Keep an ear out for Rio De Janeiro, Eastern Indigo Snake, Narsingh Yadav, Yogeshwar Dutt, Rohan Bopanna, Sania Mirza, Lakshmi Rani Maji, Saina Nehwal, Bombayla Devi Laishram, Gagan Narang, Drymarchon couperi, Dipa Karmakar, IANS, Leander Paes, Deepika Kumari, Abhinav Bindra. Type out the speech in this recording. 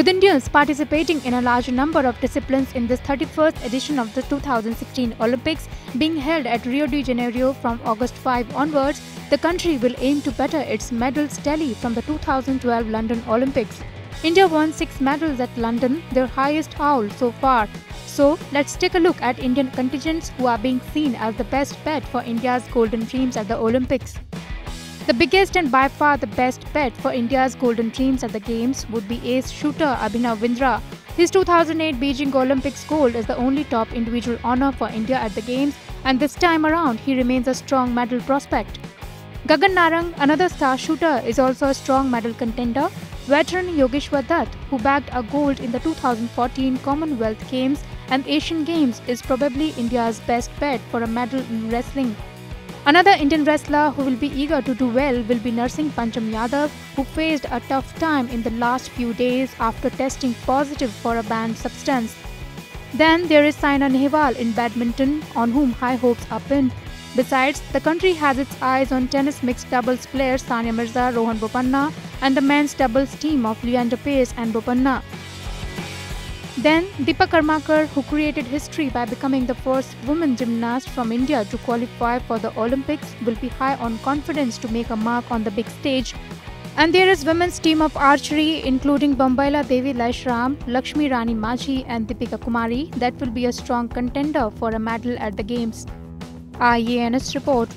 With Indians participating in a large number of disciplines in this 31st edition of the 2016 Olympics being held at Rio de Janeiro from August 5 onwards, the country will aim to better its medals tally from the 2012 London Olympics. India won 6 medals at London, their highest haul so far. So, let's take a look at Indian contingents who are being seen as the best bet for India's golden dreams at the Olympics. The biggest and by far the best bet for India's golden dreams at the Games would be ace shooter Abhinav Bindra. His 2008 Beijing Olympics gold is the only top individual honour for India at the Games, and this time around he remains a strong medal prospect. Gagan Narang, another star shooter, is also a strong medal contender. Veteran Yogeshwar Dutt, who bagged a gold in the 2014 Commonwealth Games and Asian Games, is probably India's best bet for a medal in wrestling. Another Indian wrestler who will be eager to do well will be Narsingh Yadav, who faced a tough time in the last few days after testing positive for a banned substance. Then there is Saina Nehwal in badminton, on whom high hopes are pinned. Besides, the country has its eyes on tennis mixed doubles players Sania Mirza, Rohan Bopanna and the men's doubles team of Leander Paes and Bopanna. Then, Dipa Karmakar, who created history by becoming the first woman gymnast from India to qualify for the Olympics, will be high on confidence to make a mark on the big stage. And there is women's team of archery, including Bombayla Devi Laishram, Lakshmi Rani Maji and Deepika Kumari, that will be a strong contender for a medal at the Games. IANS report.